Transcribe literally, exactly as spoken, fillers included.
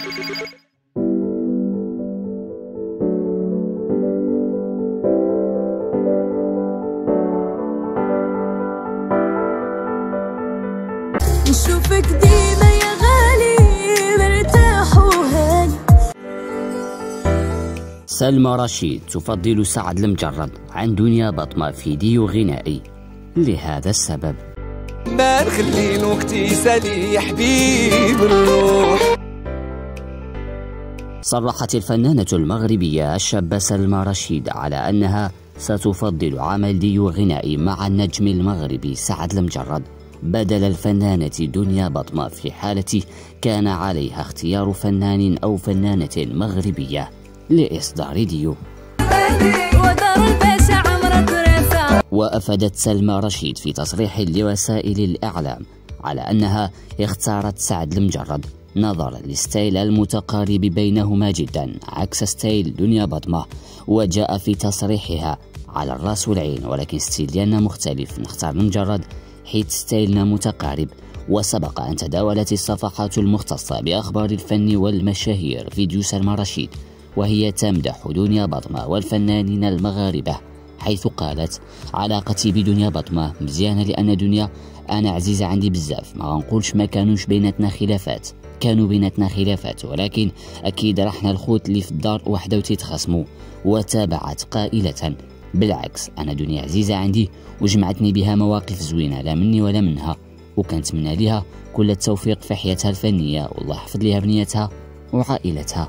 نشوفك ديما يا غالي مرتاح وهاني. سلمى رشيد تفضل سعد لمجرد عن دنيا بطمة فيديو غنائي لهذا السبب. ما نخلي الوقت يسالي يا حبيب الروح. صرحت الفنانة المغربية الشابة سلمى رشيد على أنها ستفضل عمل ديو غنائي مع النجم المغربي سعد لمجرد بدل الفنانة دنيا بطمة في حالة كان عليها اختيار فنان أو فنانة مغربية لإصدار ديو. وأفادت سلمى رشيد في تصريح لوسائل الإعلام على أنها اختارت سعد لمجرد نظرا للستايل المتقارب بينهما جدا عكس ستايل دنيا بطمة، وجاء في تصريحها على الراس والعين ولكن ستيلنا مختلف، نختار لمجرد حيث ستايلنا متقارب. وسبق أن تداولت الصفحات المختصة بأخبار الفن والمشاهير فيديو سلمى رشيد وهي تمدح دنيا بطمة والفنانين المغاربة، حيث قالت علاقتي بدنيا بطمة مزيانة لأن دنيا أنا عزيزة عندي بزاف، ما غنقولش ما كانوش بيناتنا خلافات، كانوا بيناتنا خلافات ولكن أكيد رحنا الخوت اللي في الدار وحده وتيتخاصموا. وتابعت قائلة بالعكس أنا دنيا عزيزة عندي وجمعتني بها مواقف زوينة لا مني ولا منها، وكنتمنى لها كل التوفيق في حياتها الفنية والله يحفظ لها بنيتها وعائلتها.